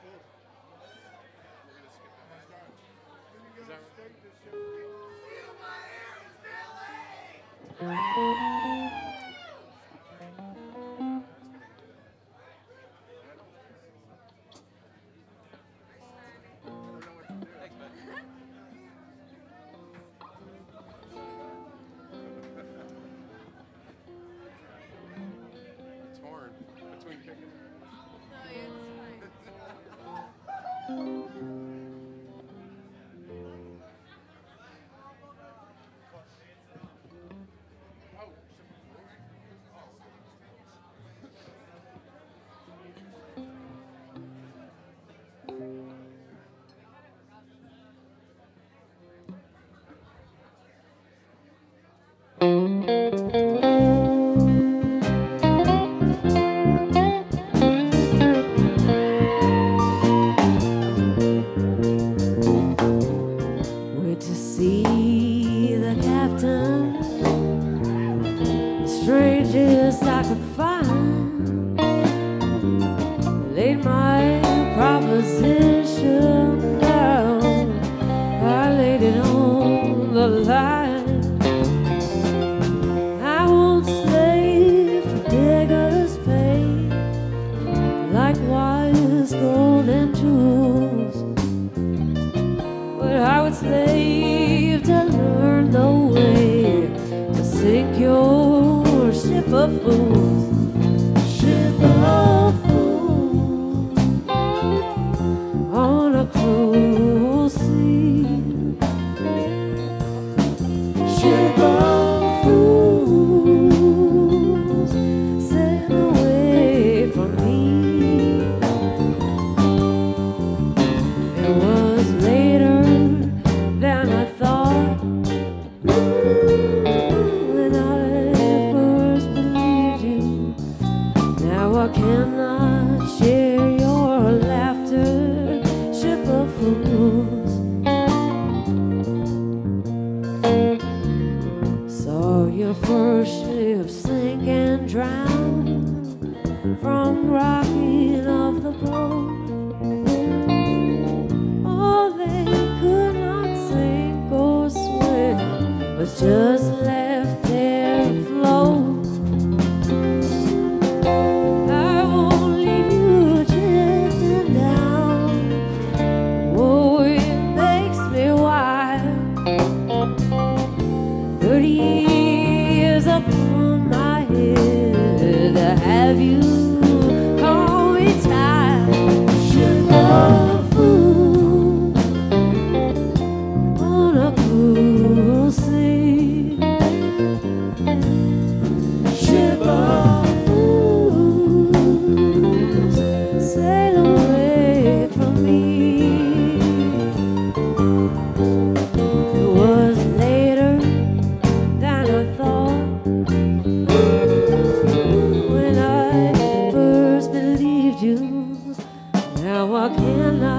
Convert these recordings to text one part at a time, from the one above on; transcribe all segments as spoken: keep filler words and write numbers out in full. We're going to skip that. Is that right? Feel my hair is filling! Now I cannot.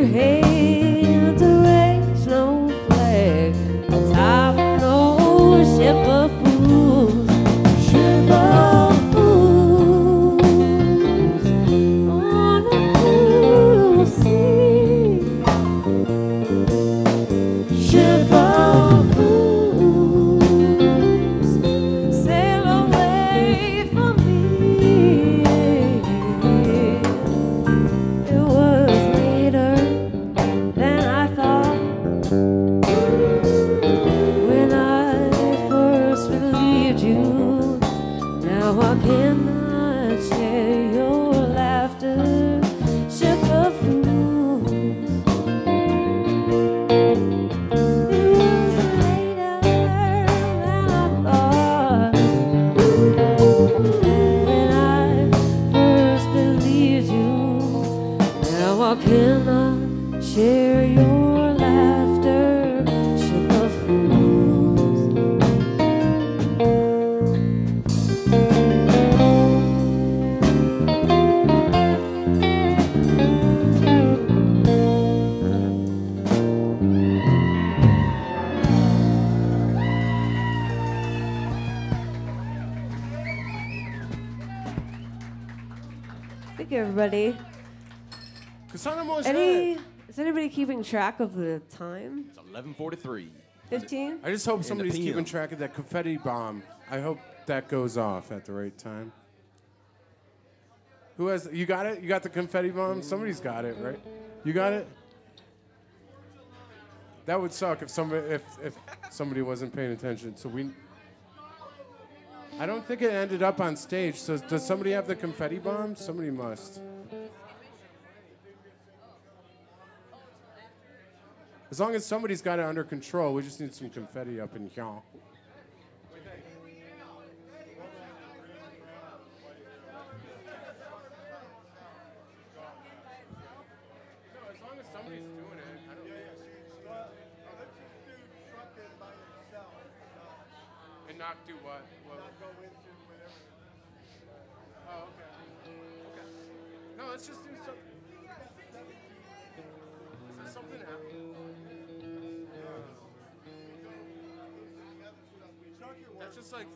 your hands away, snowflake, atop an old ship of fools, ship of fools, on a blue sea, ship of fools, sail away from me. It was later than I thought when I first relieved you. Now I cannot share your laughter, ship of fools. When I first believed you, now I cannot share your laughter, ship of fools. Thank you, everybody. Any, is anybody keeping track of the time? It's eleven forty-three. fifteen? I just hope somebody's P M keeping track of that confetti bomb. I hope that goes off at the right time. Who has? You got it? You got the confetti bomb? Somebody's got it, right? You got it? That would suck if somebody if if somebody wasn't paying attention. So we. I don't think it ended up on stage. So does somebody have the confetti bomb? Somebody must. As long as somebody's got it under control, we just need some confetti up in here. And not do what? What? Oh, okay. Okay. No, let's just do something. Is there something happening? That's just like.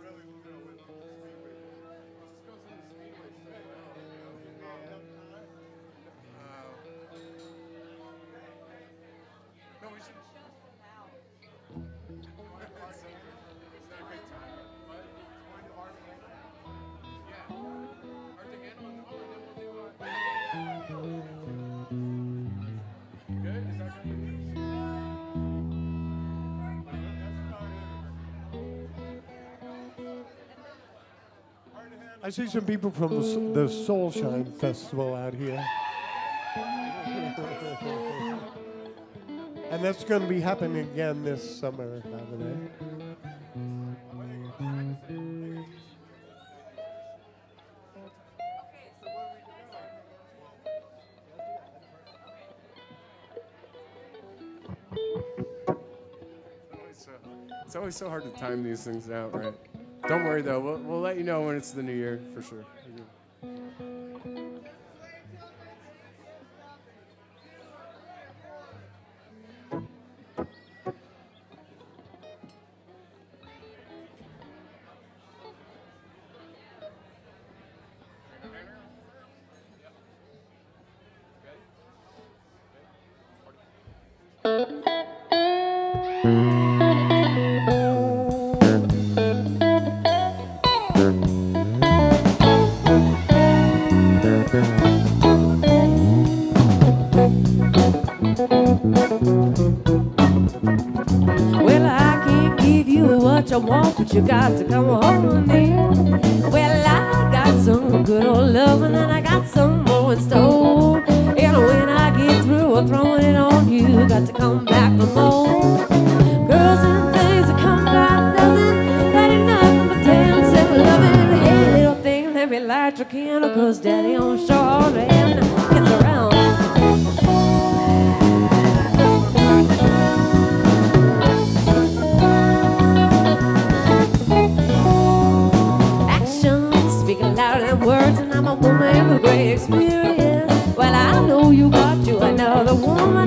No, we should. I see some people from the Soulshine Festival out here. And that's going to be happening again this summer, by the way. It's always so hard to time these things out, right? Don't worry, though. We'll, we'll let you know when it's the new year, for sure. Well, I can't give you what you want, but you got to come home with me. Well, I got some good old loving, and I got some more in store. And when I get through, I'm throwing it on you. Got to come back for more. Girls and things that come by dozen, that ain't nothing but damn self-loving. Hey, little thing, let me light your candle, 'cause daddy on shore and gets around. Words, and I'm a woman with great experience. Well, I know you got you another woman.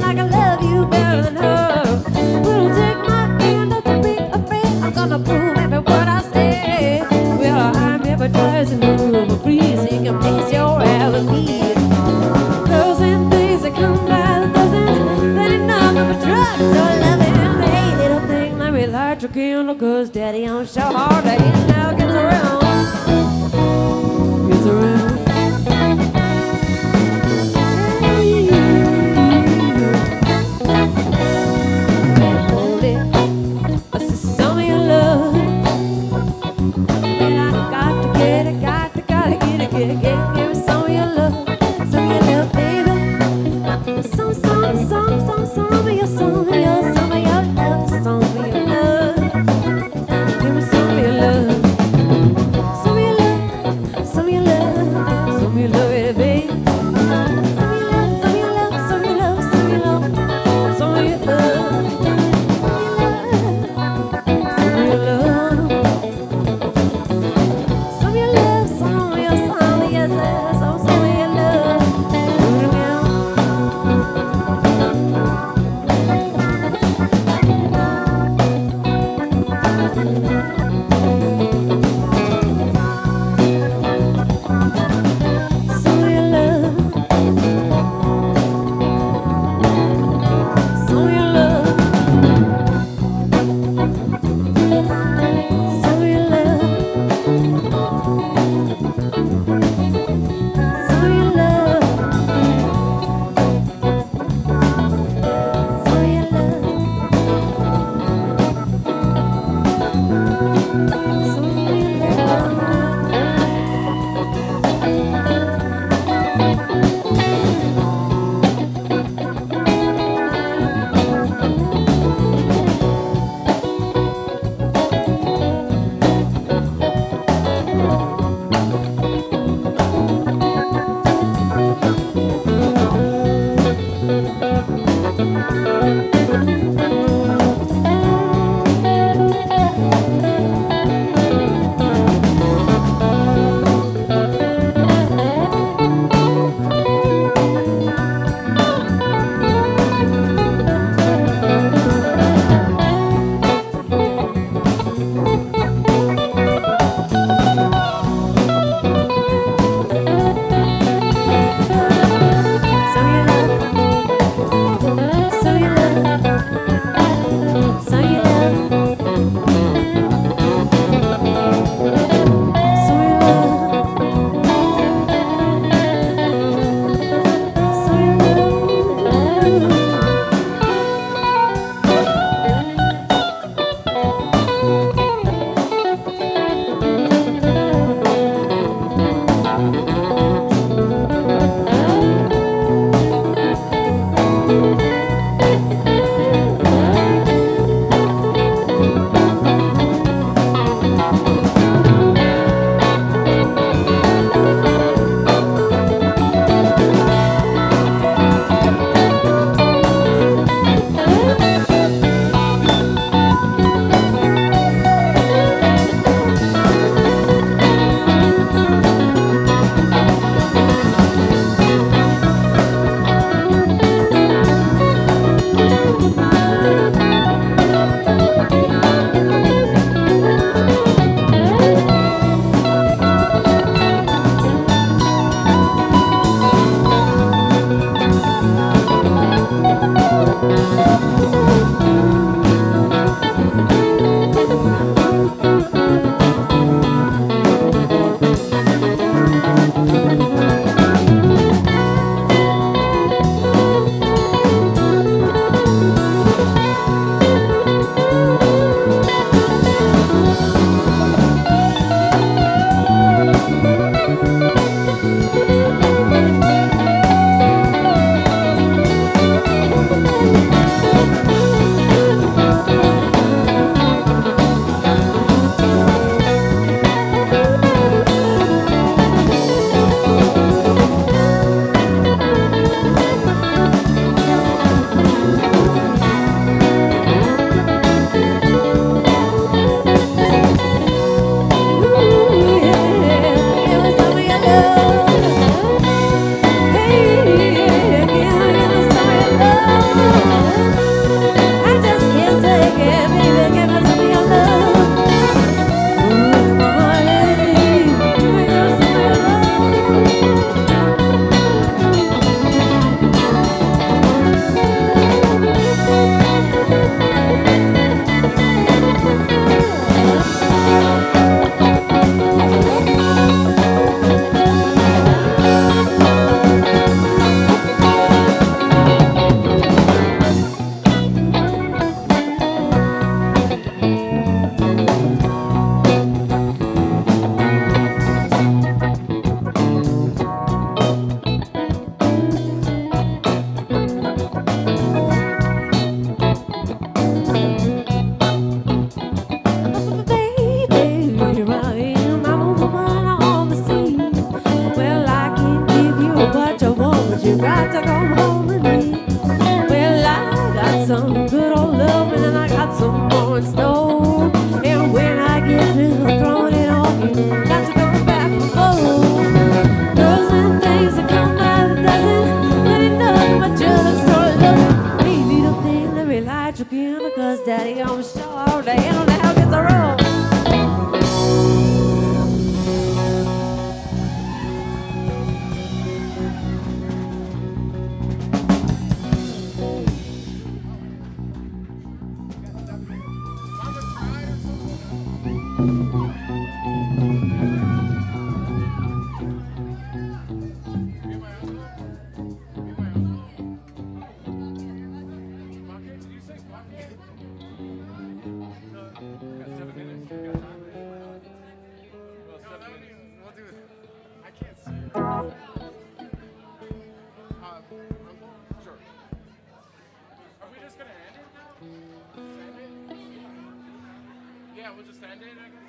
will just end it, I guess.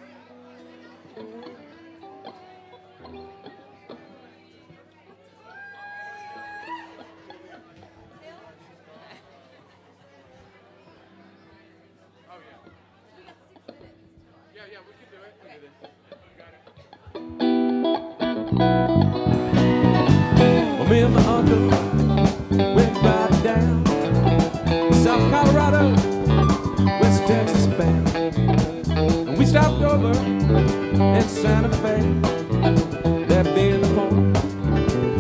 Oh, yeah. Yeah, yeah, we can do it. We can do this. Me and my uncle went riding down South Colorado, West Texas band, and we stopped over at Santa Fe. That being the point,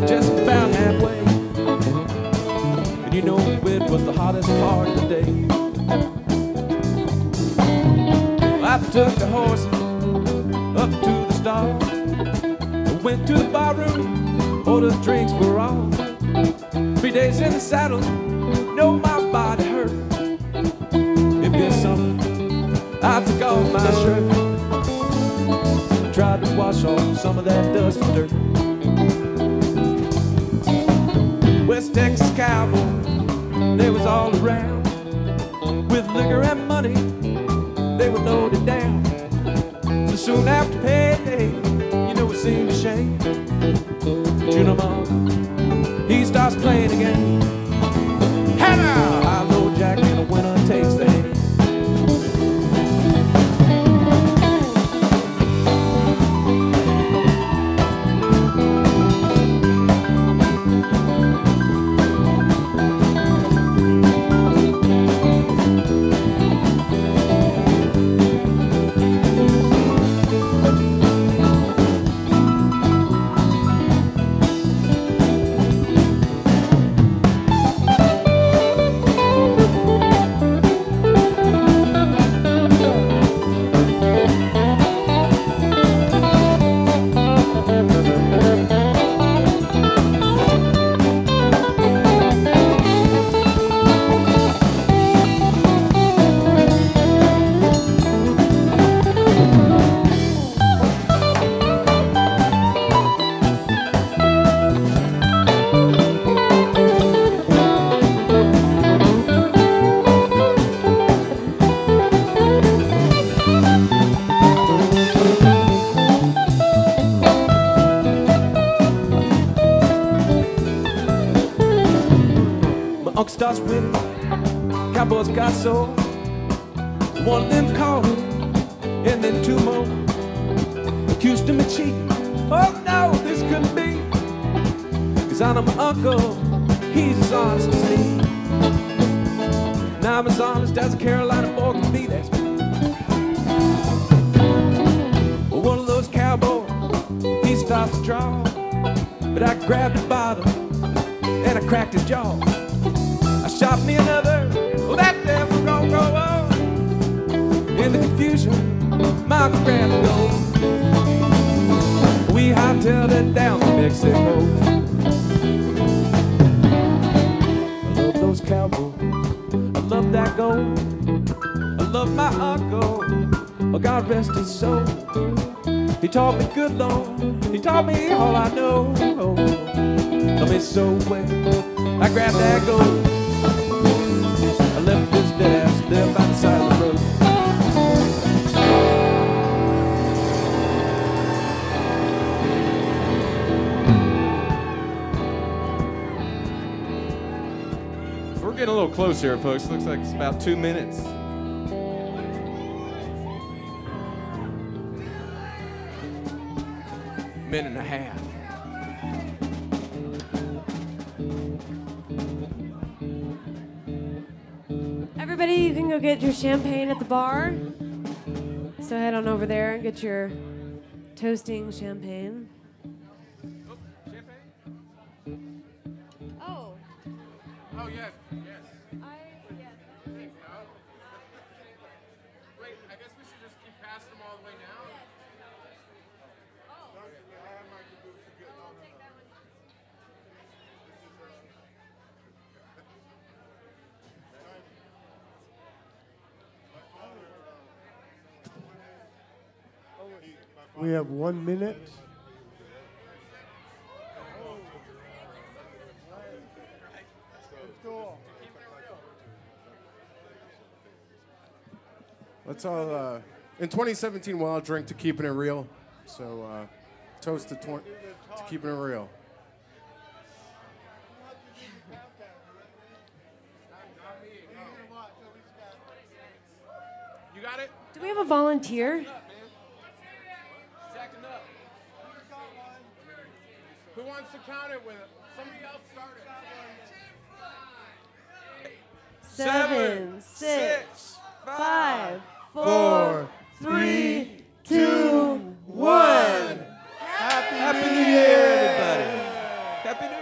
just about halfway. And you know it was the hottest part of the day. I took the horses up to the stall and went to the bar room. Order drinks for all. Three days in the saddle, know my body hurt. It did something. I took off my shirt, tried to wash off some of that dust and dirt. West Texas cowboy, they was all around. With liquor and money, they were loaded down. So soon after payday, you know it seemed a shame. He starts playing again. Hannah! I know Jack and the winner takes the hand. Starts winning, cowboys got soul. One of them called him, and then two more accused him of cheating. Oh no, this couldn't be. Cause I know my uncle, he's as honest as me. Now I'm as honest as a Carolina boy can be. That's me. Well, one of those cowboys, he starts to draw, but I grabbed the bottle and I cracked his jaw. Shot me another, well that never gon' go on. In the confusion, my friend goes. We hightailed it down to Mexico. I love those cowboys, I love that gold. I love my uncle, oh God rest his soul. He taught me good Lord, he taught me all I know. Love me so well, I grabbed that gold. They're by the side of the road. So we're getting a little close here, folks. Looks like it's about two minutes. Minute and a half. You can go get your champagne at the bar. So head on over there and get your toasting champagne. Oh, champagne? Oh. Oh, yes, yes. I, yes. I think so. Wait, I guess we should just keep past them all the way down. Yes. Oh. I'll take that one. We have one minute. Let's all uh, in twenty seventeen, well, I'll drink to keeping it real. So uh, toast to, to keeping it real. You got it? Do we have a volunteer? Who wants to count it with it? Somebody else start it. Seven, six, five, four, three, two, one. Happy, Happy New Year, everybody. Happy New Year.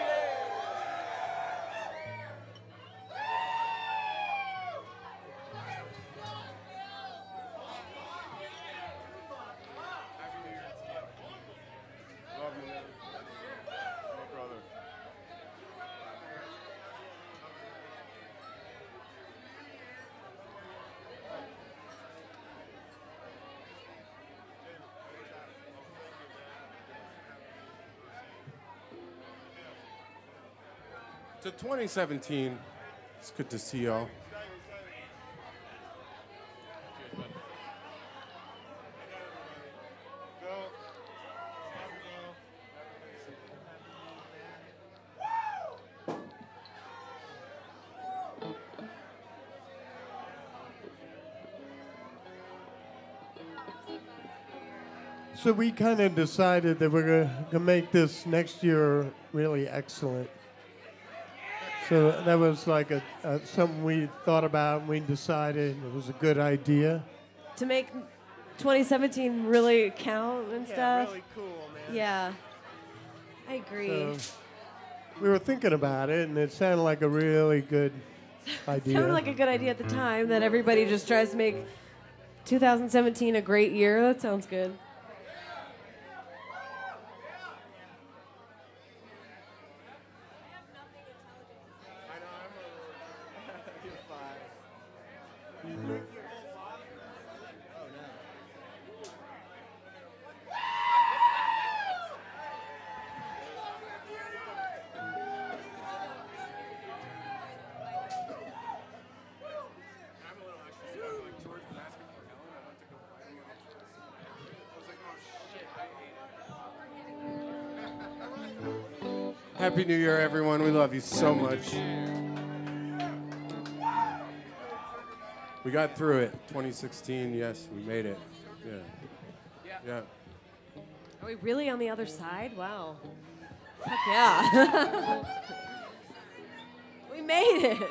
So twenty seventeen, it's good to see y'all. So we kind of decided that we're going to make this next year really excellent. So that was like a, a something we thought about and we decided it was a good idea. To make twenty seventeen really count and yeah, stuff. Yeah, really cool, man. Yeah, I agree. So we were thinking about it and it sounded like a really good idea. It sounded like a good idea at the time that everybody just tries to make two thousand seventeen a great year. That sounds good. Happy New Year, everyone. We love you so much. We got through it. twenty sixteen, yes, we made it. Yeah. Yeah. Are we really on the other side? Wow. Heck yeah. We made it.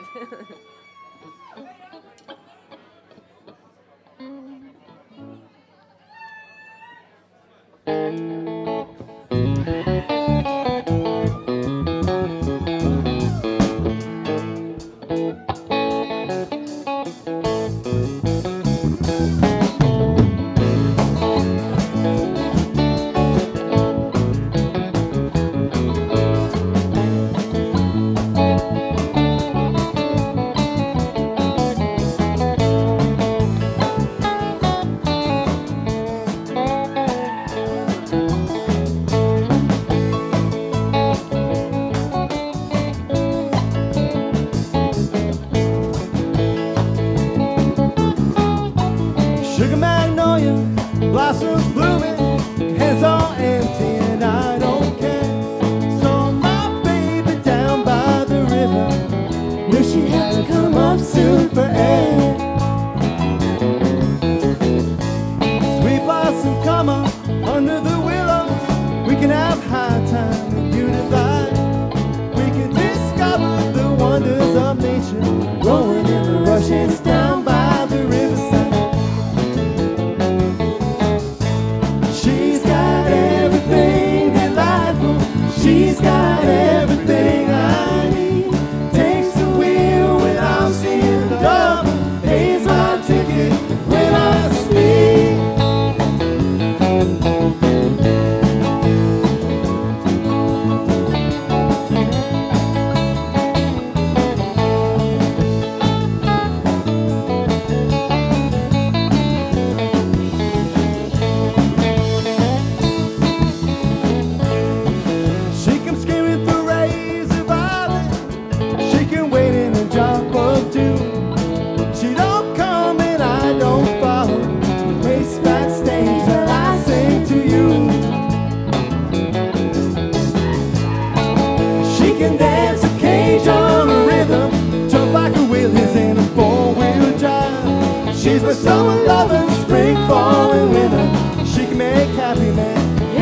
can dance a cage on a rhythm, jump like a wheel is in a four-wheel drive. She's my summer loving, spring, fall, and winter. She can make happy man,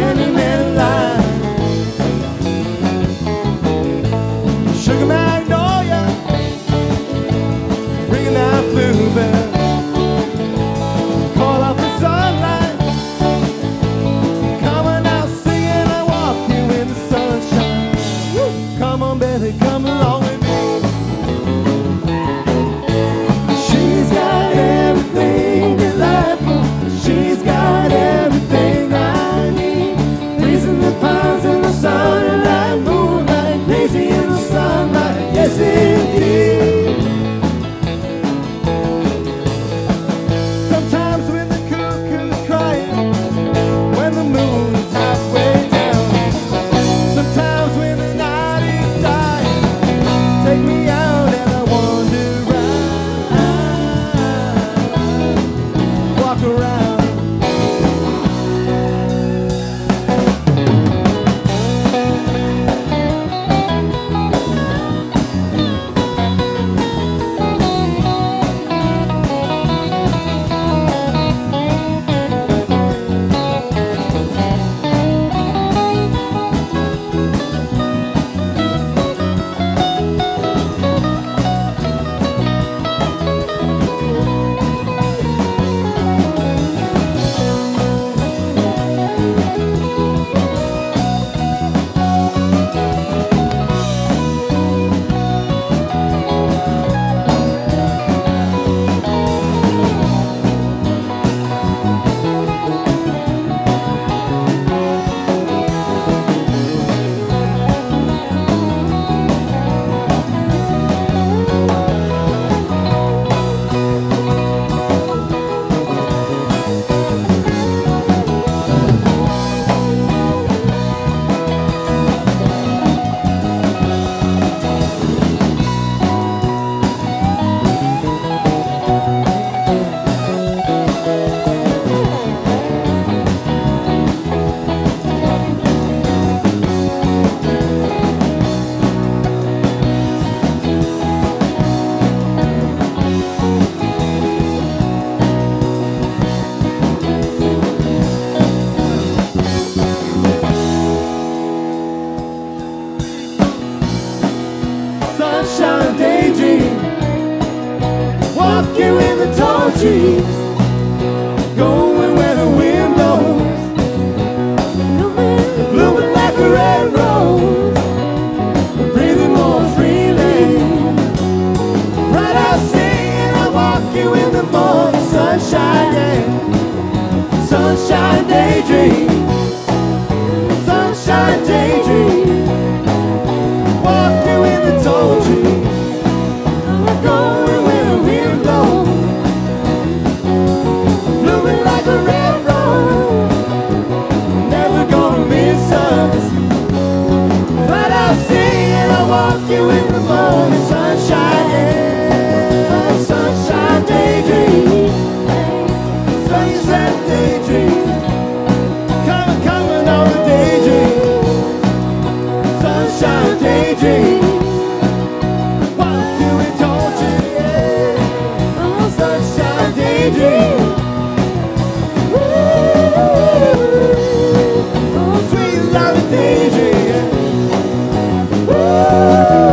any man alive. Sugar magnolia, bringing that bluebell. Sweet love, Daisy. Woo!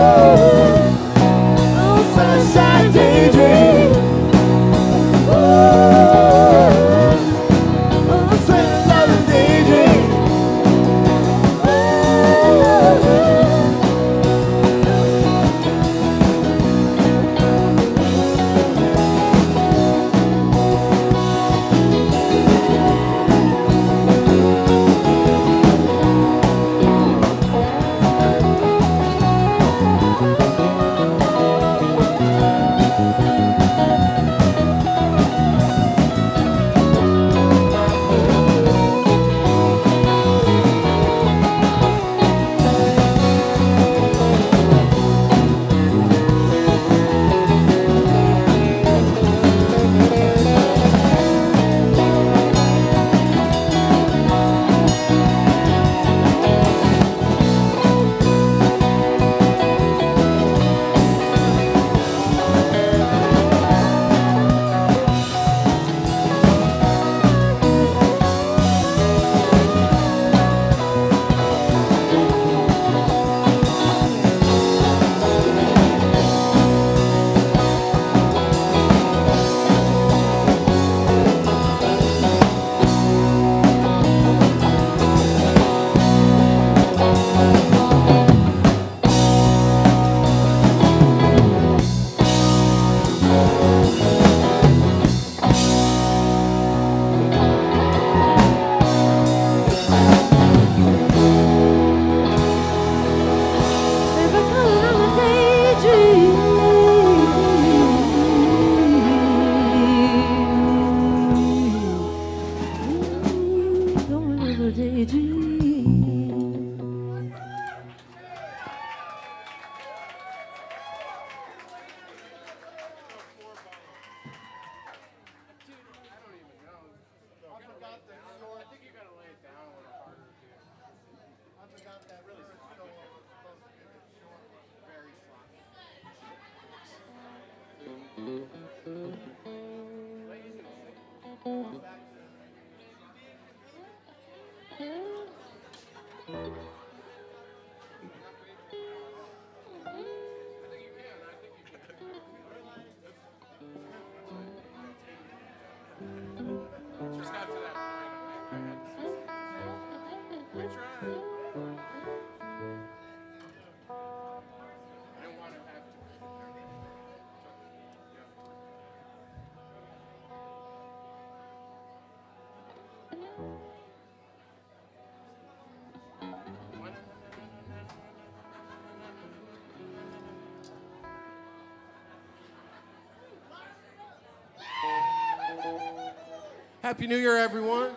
Happy New Year, everyone.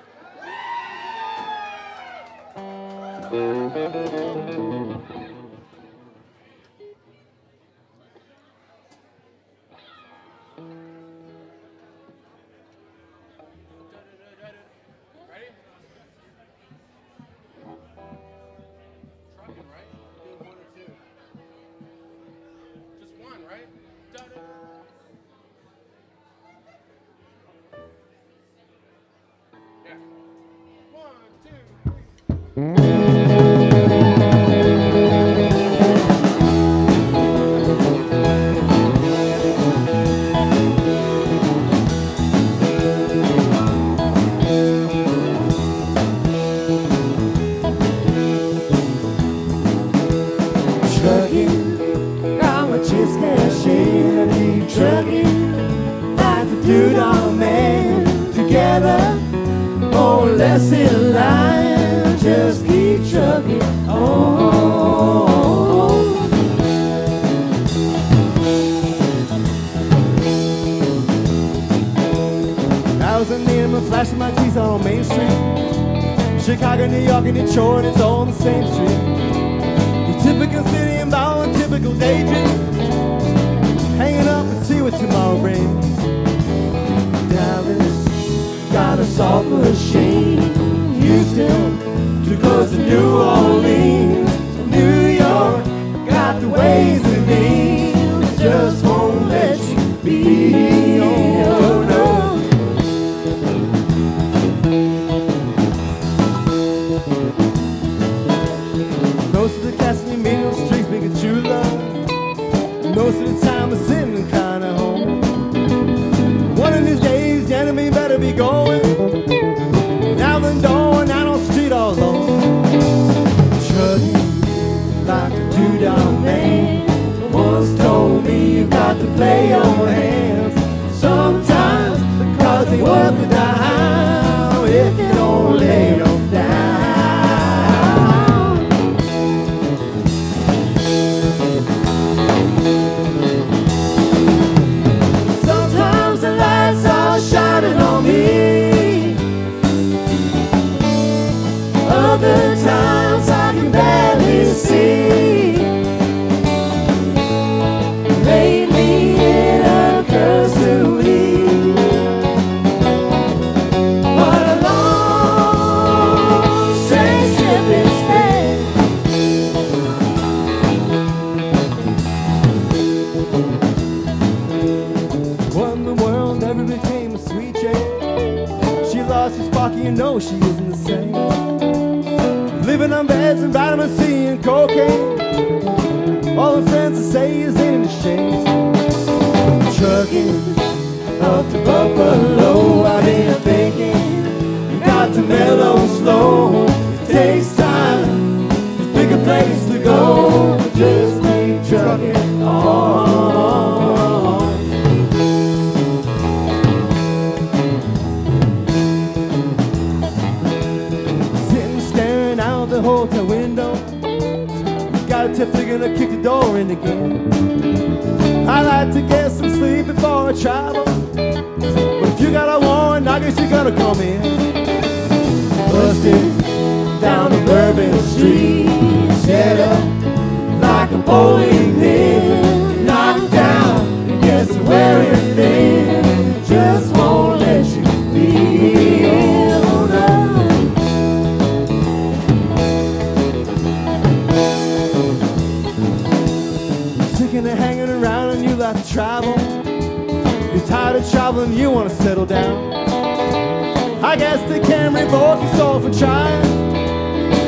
I guess the camera book is all for trying.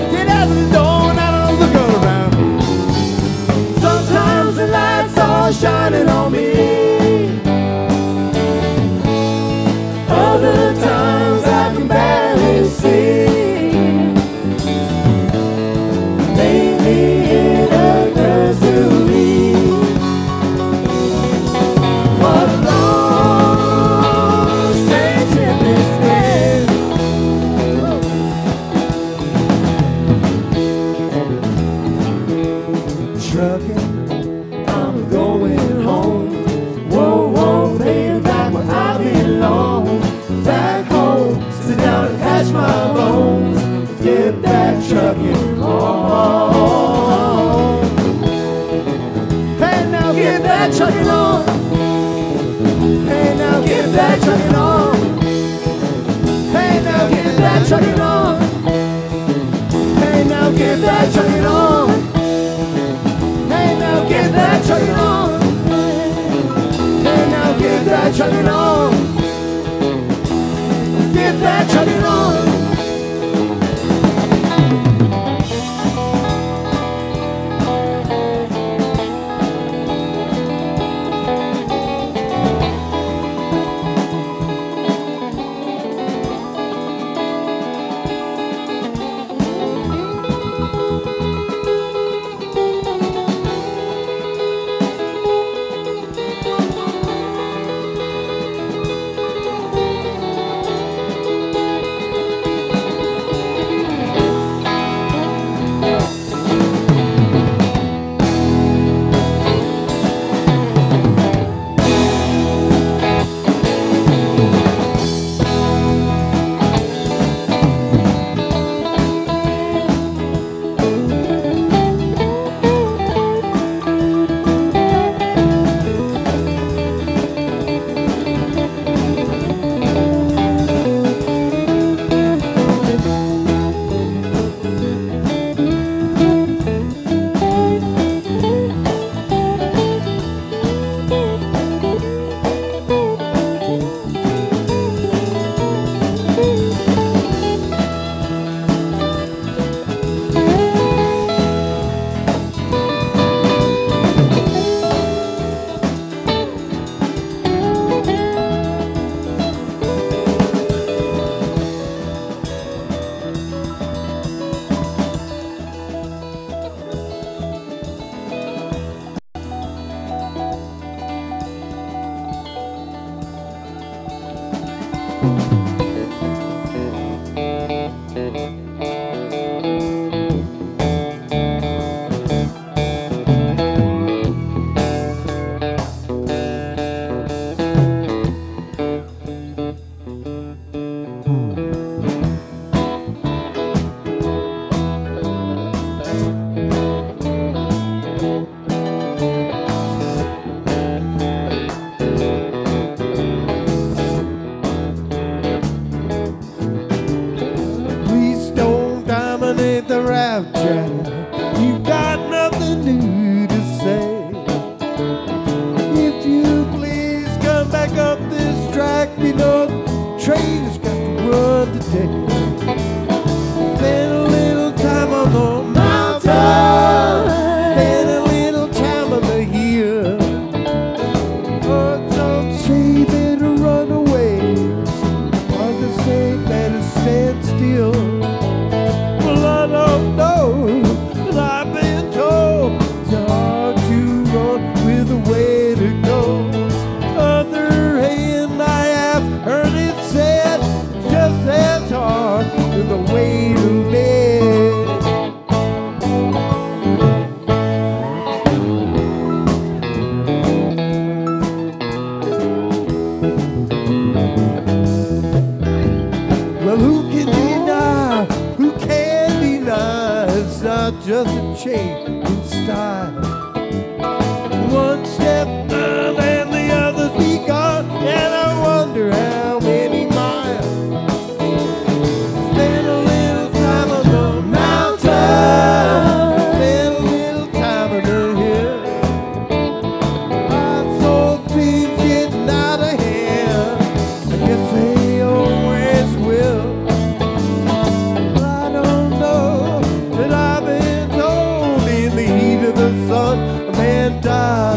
Get the door and I don't look around. Sometimes the lights are shining on me, other times I can barely see. Lately it occurs to me, what a long strange trip it's been. Trucking, I'm going home. Whoa, whoa, paying back where I belong. Back home, sit down and catch my bones. Get that trucking on. Hey now, get that trucking on. Hey now, get that trucking on. Hey now, get that trucking on. Hey now, get that trucking on. Hey now, get that trucking on. Hey now, get that trucking on. Get that trucking on.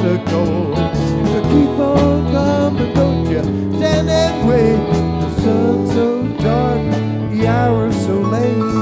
to go. So keep on coming, don't you stand and wait. The sun's so dark, the hour's so late.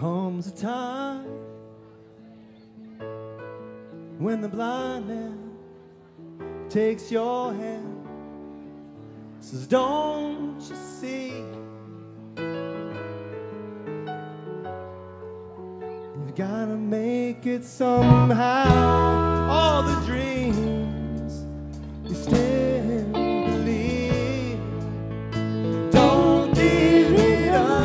Comes a time when the blind man takes your hand, says, "Don't you see? You've got to make it somehow. All the dreams you still believe, don't give it up.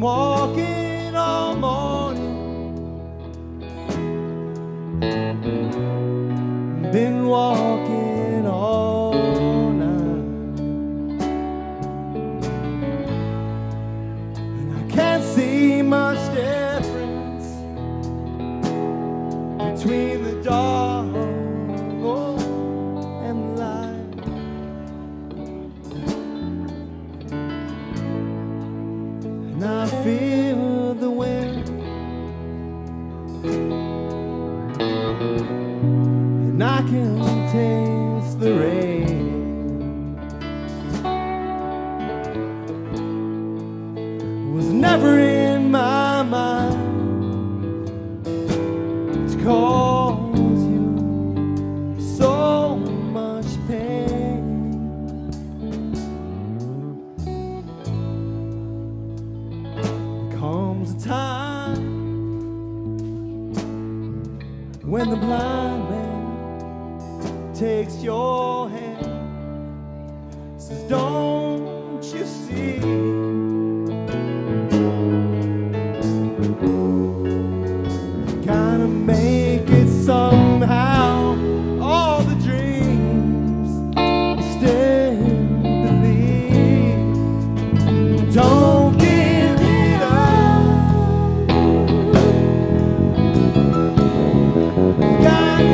Walking all morning, can taste the rain. Was never in my mind to cause you so much pain. Comes a time when the blind man takes your hand, says, don't you see? Gotta make it somehow. All the dreams you still believe. Don't give it up. Gotta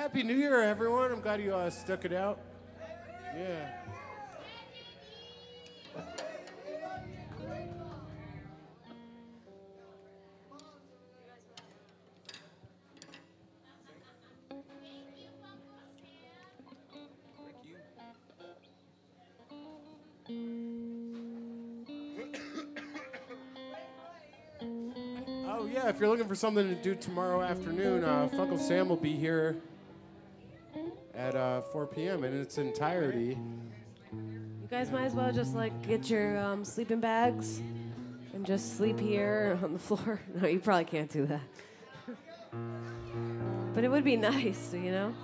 Happy New Year, everyone. I'm glad you uh, stuck it out. Yeah. Oh, yeah, if you're looking for something to do tomorrow afternoon, uh, Phuncle Sam will be here at uh, four p m in its entirety. You guys might as well just like get your um, sleeping bags and just sleep here on the floor. No, you probably can't do that. But it would be nice, you know?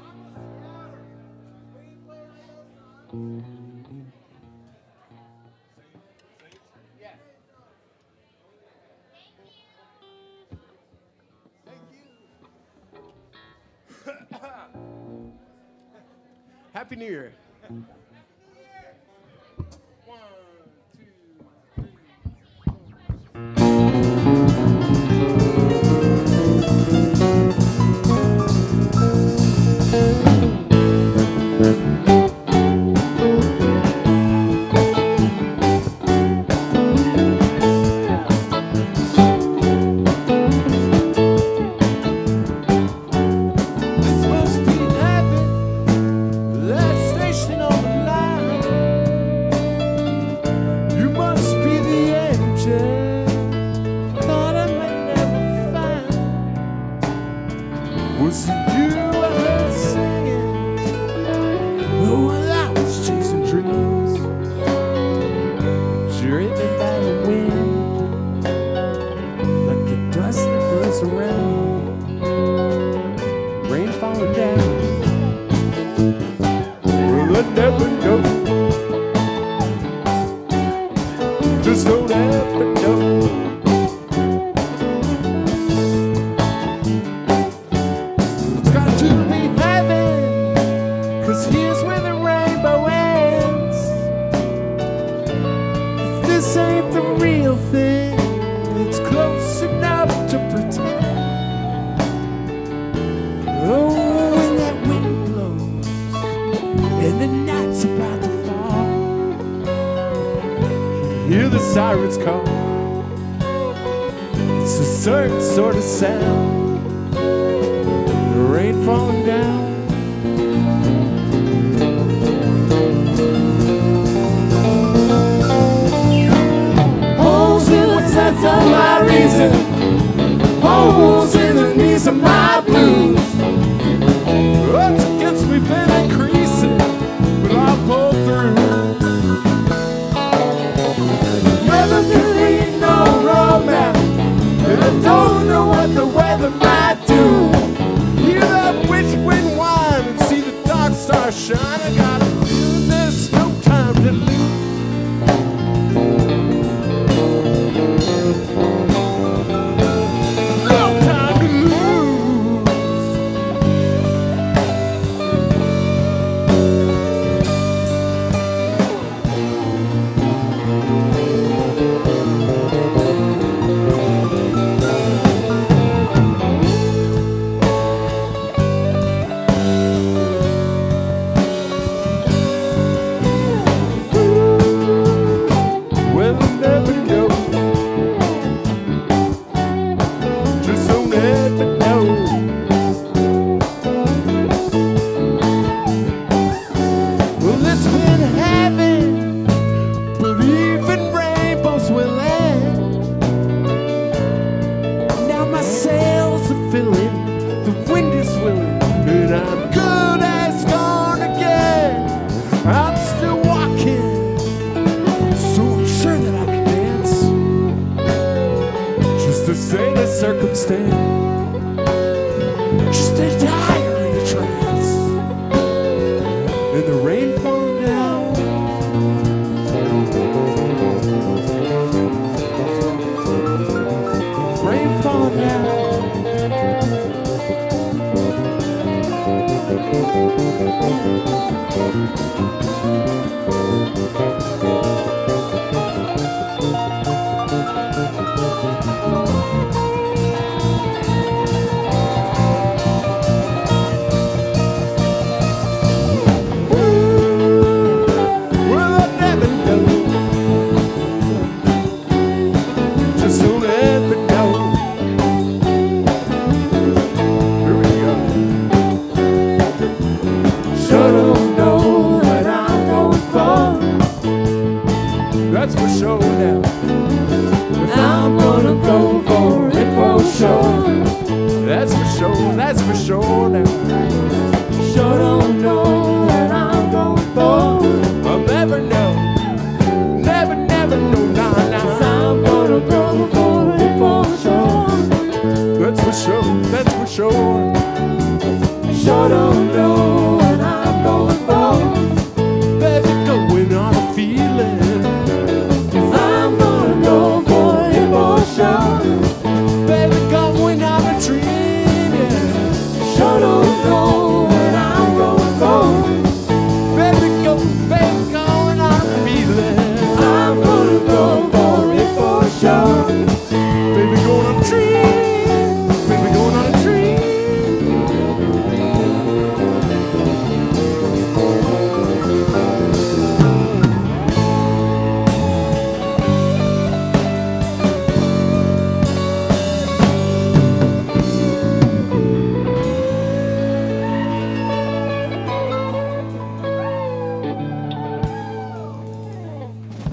Happy New Year. Happy New Year. One, two, said but no. Circumstance, just a diary in a trance, and the rain falling down. Rain falling down.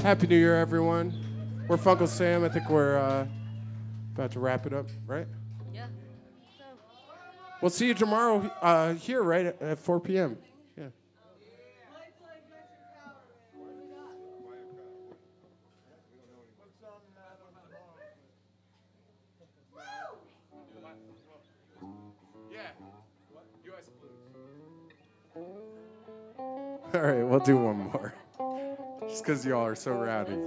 Happy New Year, everyone. We're Phuncle Sam. I think we're uh, about to wrap it up, right? Yeah. We'll see you tomorrow uh, here, right, at, at four p m Yeah. All right, we'll do one more. Just because y'all are so rowdy.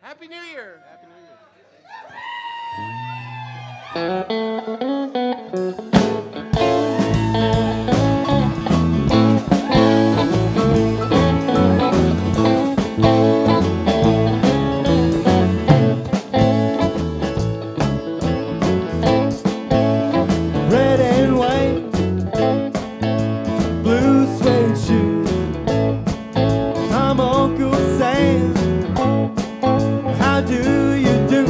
Happy New Year! Happy New Year! Red and white, blue suede shoes. I'm Uncle Sam. How do you do?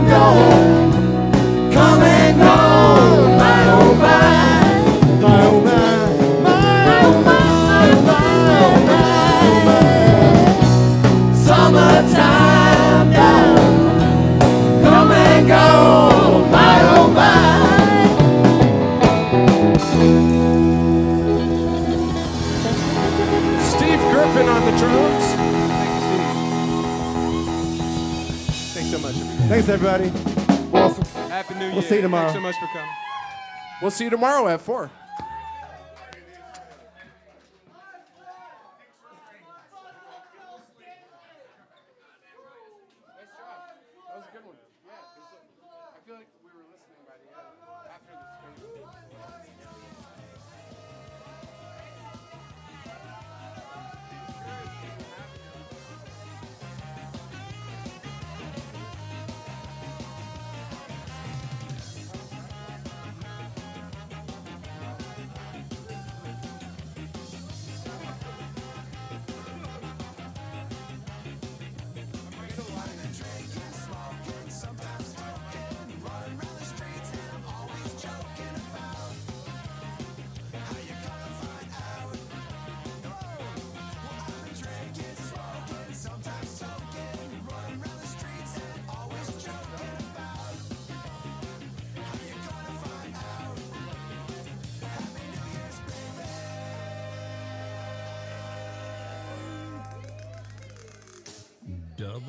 I've known. Come and go, my oh my, my oh my, my oh my, my oh my, my. Summertime down. Come and go, my oh my. Steve Griffin on the drums. Thanks, everybody. Awesome. Happy New Year. We'll see you tomorrow. Thanks so much for coming. We'll see you tomorrow at four.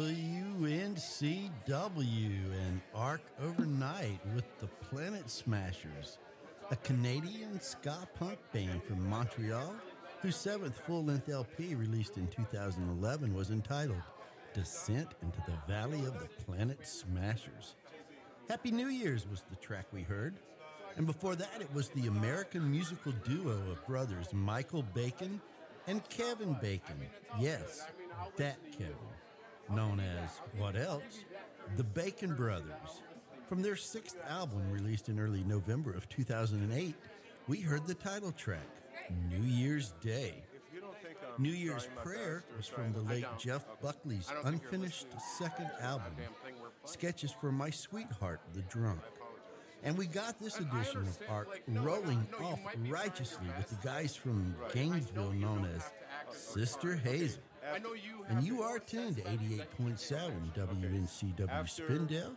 W N C W and Arc Overnight with the Planet Smashers, a Canadian ska punk band from Montreal whose seventh full-length L P released in two thousand eleven was entitled Descent into the Valley of the Planet Smashers. Happy New Year's was the track we heard, and before that it was the American musical duo of brothers Michael Bacon and Kevin Bacon. Yes, that Kevin. Known as, what else, the Bacon Brothers. From their sixth album, released in early November of two thousand eight, we heard the title track, New Year's Day. New Year's Prayer was from the late Jeff Buckley's unfinished second album, Sketches for My Sweetheart the Drunk. And we got this edition of Arc rolling off righteously with the guys from Gainesville known as Sister Hazel. I know you and you are tuned to eighty-eight point seven W N C W After Spindale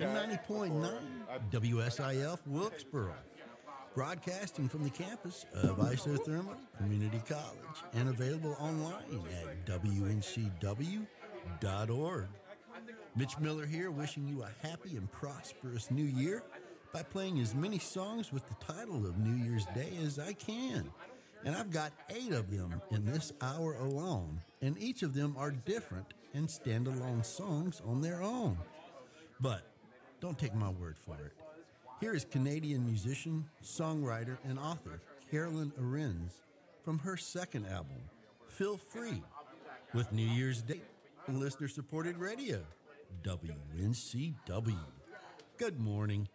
and ninety point nine W S I F Wilkesboro, broadcasting from the campus of Isothermal Community College and available online at W N C W dot org. Mitch Miller here, wishing you a happy and prosperous new year by playing as many songs with the title of New Year's Day as I can. And I've got eight of them in this hour alone, and each of them are different and standalone songs on their own. But don't take my word for it. Here is Canadian musician, songwriter, and author Carolyn Arens from her second album, Feel Free, with New Year's Day, listener-supported radio, W N C W. Good morning.